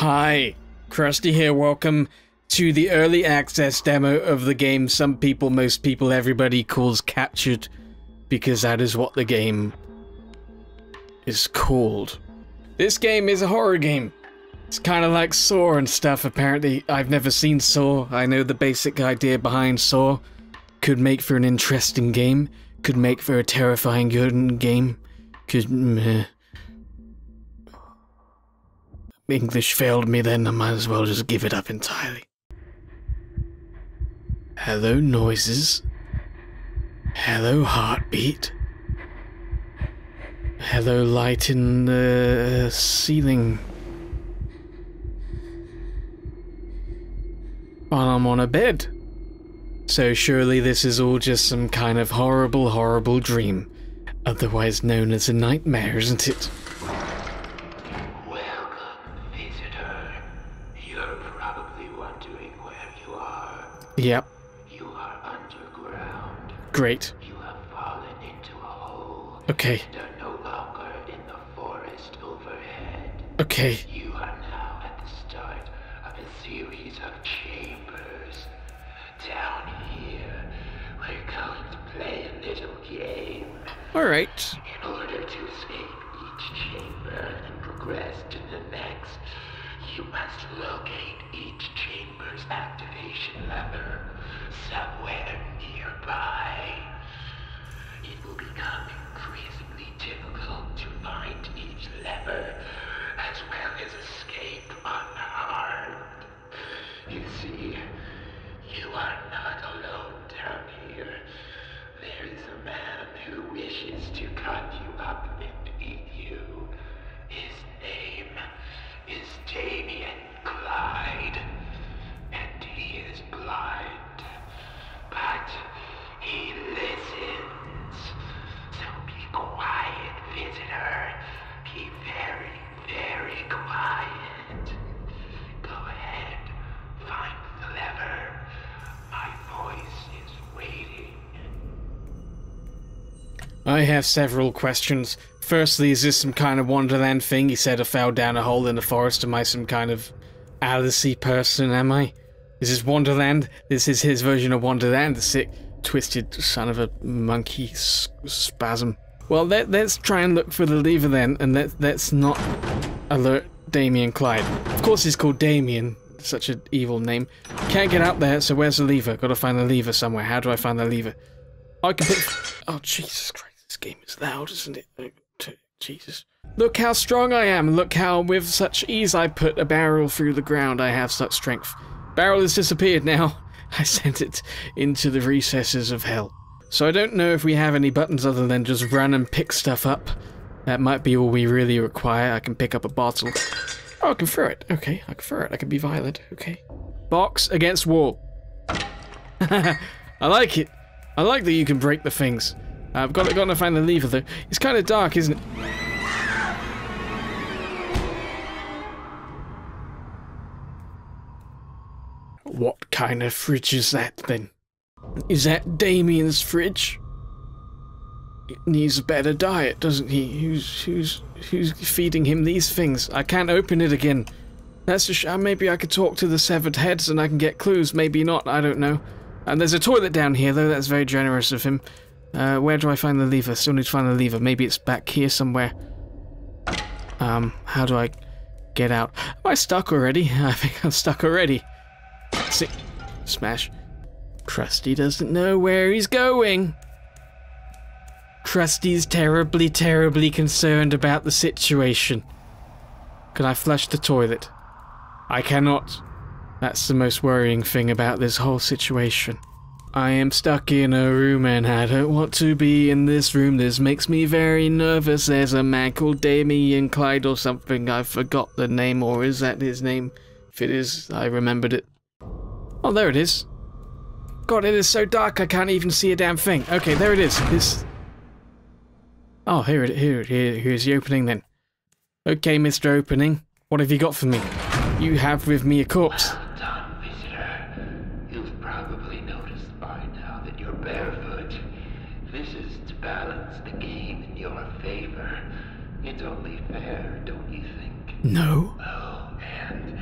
Hi, Krusty here, welcome to the early access demo of the game some people, most people, everybody calls Captured, because that is what the game is called. This game is a horror game. It's kind of like Saw and stuff, apparently. I've never seen Saw. I know the basic idea behind Saw. Could make for an interesting game. Could make for a terrifying good game. Could... English failed me then, I might as well just give it up entirely. Hello noises. Hello heartbeat. Hello light in the ceiling. While I'm on a bed. So surely this is all just some kind of horrible, horrible dream. Otherwise known as a nightmare, isn't it? Yep. You are underground. Great. You have fallen into a hole. Okay. And are no longer in the forest overhead. Okay. You are now at the start of a series of chambers. Down here, we're going to play a little game. Alright. In order to escape each chamber and progress to the next, you must locate each chamber's activation lever somewhere nearby. It will become increasingly difficult to find each lever, as well as escape unharmed. You see, you are not alone down here. There is a man who wishes to cut you up and eat you. His name is Damien Clyde, and he is blind, but he listens. So be quiet, visitor. Be very, very quiet. Go ahead, find the lever. My voice is waiting. I have several questions. Firstly, is this some kind of Wonderland thing? He said I fell down a hole in the forest. Am I some kind of Alice-y person, am I? Is this Wonderland? This is his version of Wonderland, the sick, twisted son of a monkey spasm. Well, let's try and look for the lever then, and let's not alert Damien Clyde. Of course he's called Damien, such an evil name. Can't get out there, so where's the lever? Gotta find the lever somewhere. How do I find the lever? I can pick... Oh, Jesus Christ, this game is loud, isn't it? Jesus. Look how strong I am. Look how with such ease I put a barrel through the ground. I have such strength. Barrel has disappeared now. I sent it into the recesses of hell. So I don't know if we have any buttons other than just run and pick stuff up. That might be all we really require. I can pick up a bottle. Oh, I can throw it. Okay, I can throw it. I can be violent. Okay. Box against wall. I like it. I like that you can break the things. I've got to find the lever though. It's kind of dark, isn't it? What kind of fridge is that then? Is that Damien's fridge? It needs a better diet, doesn't he? Who's feeding him these things? I can't open it again. That's a shame. Maybe I could talk to the severed heads and I can get clues. Maybe not. I don't know. And there's a toilet down here though. That's very generous of him. Where do I find the lever? Still need to find the lever. Maybe it's back here somewhere. How do I get out? Am I stuck already? I think I'm stuck already. See? Smash. Krusty doesn't know where he's going. Krusty's terribly, terribly concerned about the situation. Can I flush the toilet? I cannot. That's the most worrying thing about this whole situation. I am stuck in a room and I don't want to be in this room. This makes me very nervous. There's a man called Damien Clyde or something. I forgot the name, or is that his name? If it is, I remembered it. Oh, there it is. God, it is so dark I can't even see a damn thing. Okay, there it is. This. Oh, here's the opening then. Okay, Mr. Opening, what have you got for me? You have with me a corpse. No. Oh, and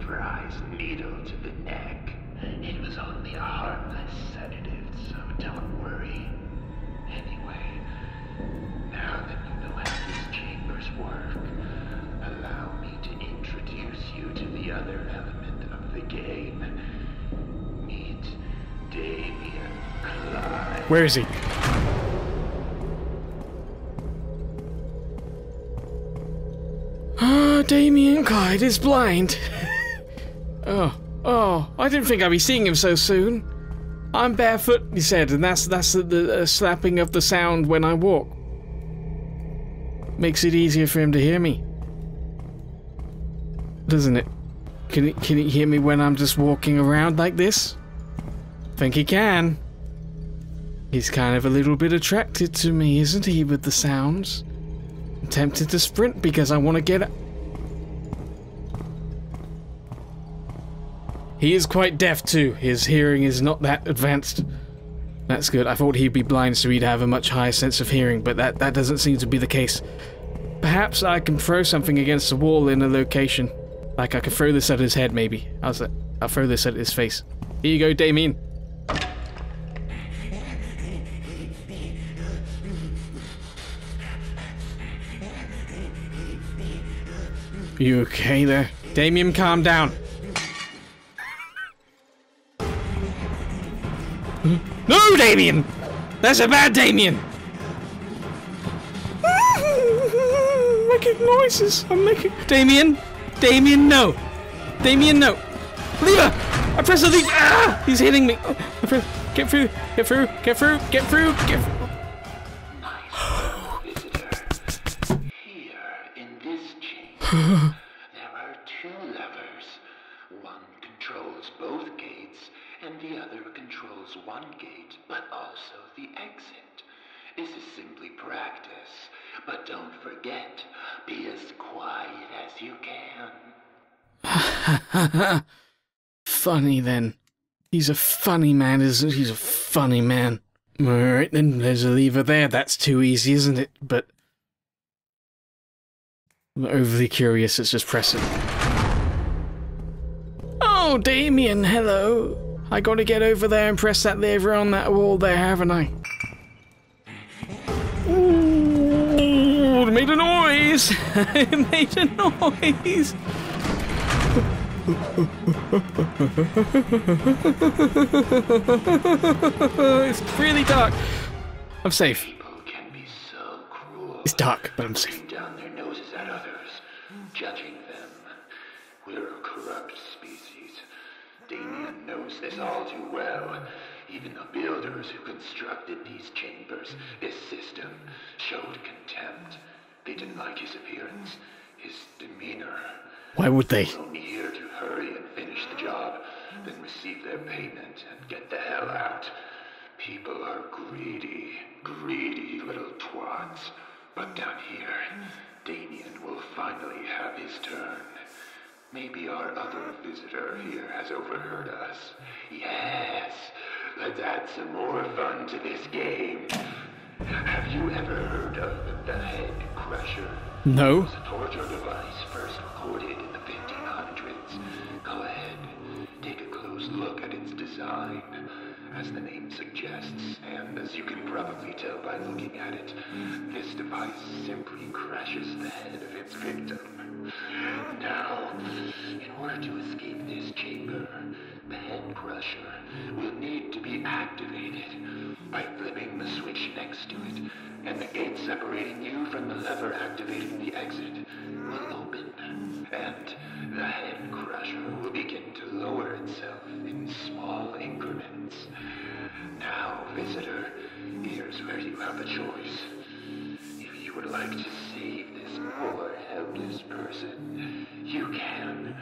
prize needle to the neck. And it was only a harmless sedative, so don't worry. Anyway, now that you know how these chambers work, allow me to introduce you to the other element of the game. Meet Damien Clyde. Where is he? Damien Clyde is blind. Oh, I didn't think I'd be seeing him so soon. I'm barefoot, he said, and that's the slapping of the sound when I walk. Makes it easier for him to hear me, doesn't it? Can he hear me when I'm just walking around like this? Think he can. He's kind of a little bit attracted to me, isn't he, with the sounds? I'm tempted to sprint because I want to get... He is quite deaf too. His hearing is not that advanced. That's good. I thought he'd be blind so he'd have a much higher sense of hearing, but that doesn't seem to be the case. Perhaps I can throw something against the wall in a location. Like I could throw this at his head maybe. I'll throw this at his face. Here you go, Damien. You okay there? Damien, calm down. No, Damien! That's a bad Damien! Making noises. I'm making... Damien! Damien, no! Damien, no! Leave her! I press the lever! Ah! He's hitting me! Get through! Get through! Get through! Get through! Get through! There are two levers. One controls both gates, and the other controls one gate, but also the exit. This is simply practice, but don't forget, be as quiet as you can. Funny then. He's a funny man, isn't he? He's a funny man. Alright then, there's a lever there. That's too easy, isn't it? But... I'm overly curious, it's just pressing. Oh, Damien, hello. I gotta get over there and press that lever on that wall there, haven't I? Ooh, it made a noise! It made a noise! It's really dark. I'm safe. It's dark, but I'm safe. Judging them. We're a corrupt species. Damien knows this all too well. Even the builders who constructed these chambers, this system, showed contempt. They didn't like his appearance, his demeanor. Why would they? They were only here to hurry and finish the job, then receive their payment and get the hell out. People are greedy, greedy little twats. But down here, Damien will finally have his turn. Maybe our other visitor here has overheard us. Yes, let's add some more fun to this game. Have you ever heard of the Head Crusher? No. It was a torture device first recorded in the 1500s. Go ahead, take a close look at its design. As the name suggests, and as you can probably tell by looking at it, this device simply crushes the head of its victim. Now, in order to escape this chamber, the Head Crusher will need to be activated by flipping the switch next to it, and the gate separating you from the lever activating the exit will open, and the Head Crusher will begin to lower itself in small increments. Now, visitor, here's where you have a choice. If you would like to save this poor, helpless person, you can.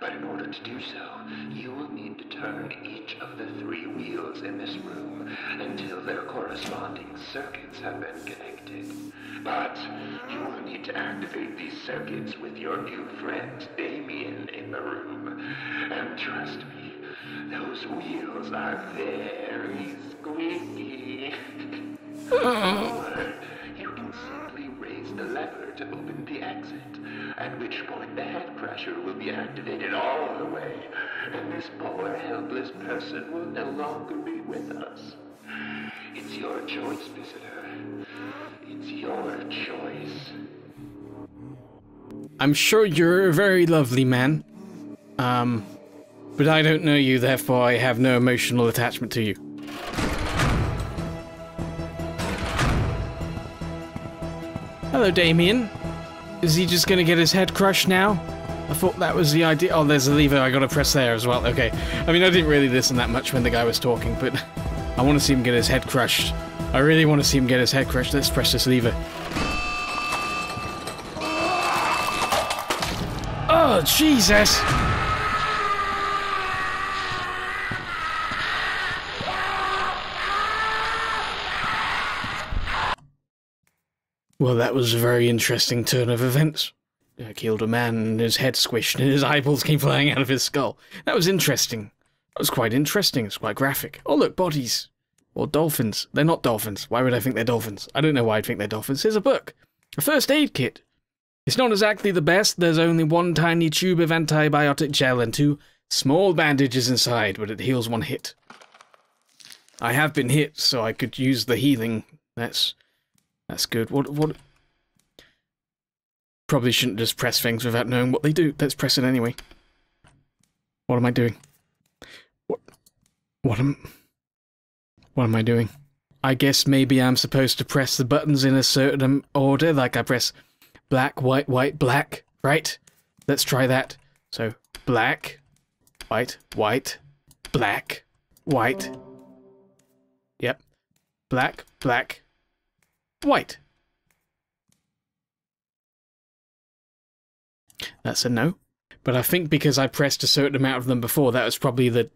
But in order to do so, you will need to turn each of the three wheels in this room until their corresponding circuits have been connected. But you will need to activate these circuits with your new friend, Damien, in the room. And trust me, those wheels are very squeaky. Or you can simply raise the lever to open the exit. at which point the Head Crusher will be activated all the way, and this poor helpless person will no longer be with us. It's your choice, visitor. It's your choice. I'm sure you're a very lovely man, but I don't know you, therefore I have no emotional attachment to you. Hello, Damien. Is he just gonna get his head crushed now? I thought that was the idea. Oh, there's a lever I gotta press there as well. Okay. I mean, I didn't really listen that much when the guy was talking, but I want to see him get his head crushed. I really want to see him get his head crushed. Let's press this lever. Oh, Jesus! Well, that was a very interesting turn of events. I killed a man and his head squished and his eyeballs came flying out of his skull. That was interesting. That was quite interesting. It's quite graphic. Oh, look, bodies. Or dolphins. They're not dolphins. Why would I think they're dolphins? I don't know why I'd think they're dolphins. Here's a book. A first aid kit. It's not exactly the best. There's only one tiny tube of antibiotic gel and two small bandages inside, but it heals one hit. I have been hit, so I could use the healing. That's good. What? Probably shouldn't just press things without knowing what they do. Let's press it anyway. What am I doing? What am I doing? I guess maybe I'm supposed to press the buttons in a certain order, like I press black, white, black, right? Let's try that. So, black, white. Yep. Black, black. White. That's a no. But I think because I pressed a certain amount of them before, that was probably the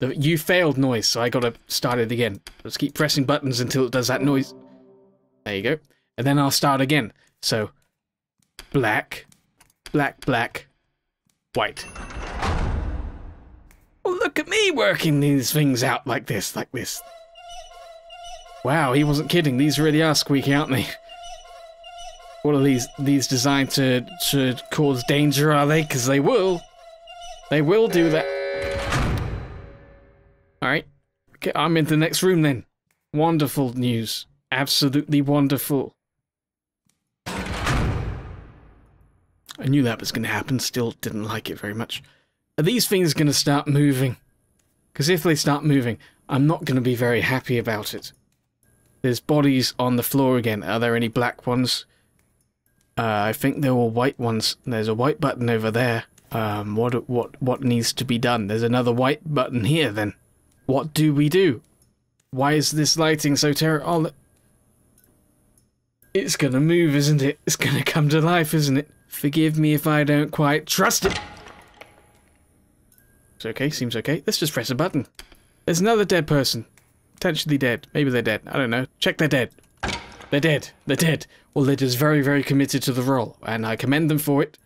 you failed noise, so I gotta start it again. Let's keep pressing buttons until it does that noise. There you go. And then I'll start again. So, black, black, black, white. Well, look at me working these things out like this, Wow, he wasn't kidding. These really are squeaky, aren't they? What are these designed to cause danger, are they? Because they will. They will do that. Alright. Okay, I'm in the next room then. Wonderful news. Absolutely wonderful. I knew that was going to happen. Still didn't like it very much. Are these things going to start moving? Because if they start moving, I'm not going to be very happy about it. There's bodies on the floor again. Are there any black ones? I think there were white ones. There's a white button over there. What needs to be done? There's another white button here then. What do we do? Why is this lighting so terrible? Oh, look. It's gonna move, isn't it? It's gonna come to life, isn't it? Forgive me if I don't quite trust it. It's okay, seems okay. Let's just press a button. There's another dead person. Potentially dead. Maybe they're dead. I don't know. Check they're dead. They're dead. They're dead. Well, they're just very, very committed to the role, and I commend them for it.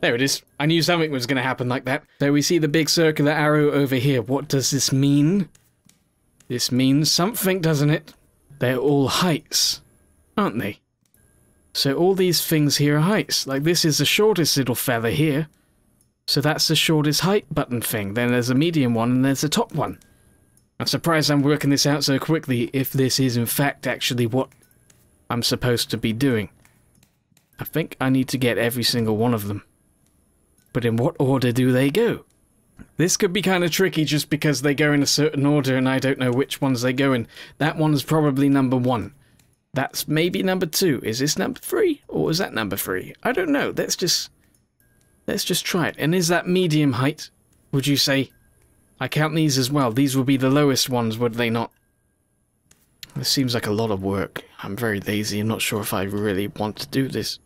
There it is. I knew something was going to happen like that. So we see the big circular arrow over here. What does this mean? This means something, doesn't it? They're all heights, aren't they? So all these things here are heights. Like this is the shortest little feather here. So that's the shortest height button thing. Then there's a medium one and there's a top one. I'm surprised I'm working this out so quickly if this is in fact actually what I'm supposed to be doing. I think I need to get every single one of them. But in what order do they go? This could be kind of tricky just because they go in a certain order and I don't know which ones they go in. That one's probably number one. That's maybe number two. Is this number three? Or is that number three? I don't know. Let's just try it. And is that medium height? Would you say? I count these as well. These would be the lowest ones, would they not? This seems like a lot of work. I'm very lazy. I'm not sure if I really want to do this.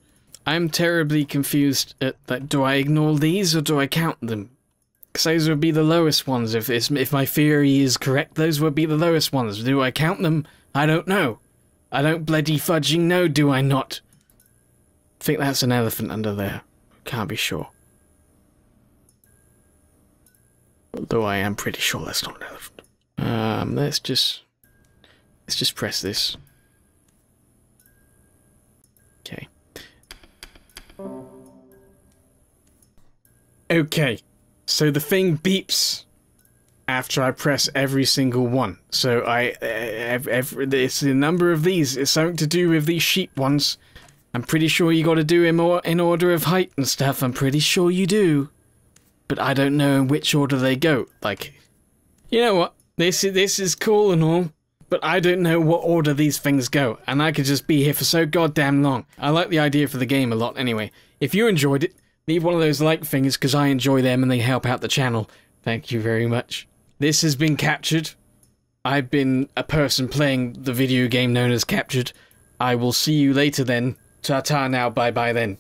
I'm terribly confused at that. Do I ignore these or do I count them? Because those would be the lowest ones. If my theory is correct, those would be the lowest ones. Do I count them? I don't know. I don't bloody fudging know, do I not? I think that's an elephant under there. Can't be sure. Although I am pretty sure that's not an elephant. Let's just press this. Okay. Okay, so the thing beeps after I press every single one. So it's the number of these. It's something to do with these sheep ones. I'm pretty sure you got to do them in order of height and stuff. I'm pretty sure you do, but I don't know in which order they go. Like, you know what? This is cool and all, but I don't know what order these things go, and I could just be here for so goddamn long. I like the idea for the game a lot anyway. If you enjoyed it, leave one of those like things because I enjoy them and they help out the channel. Thank you very much. This has been Captured. I've been a person playing the video game known as Captured. I will see you later then. Ta-ta now, bye-bye then.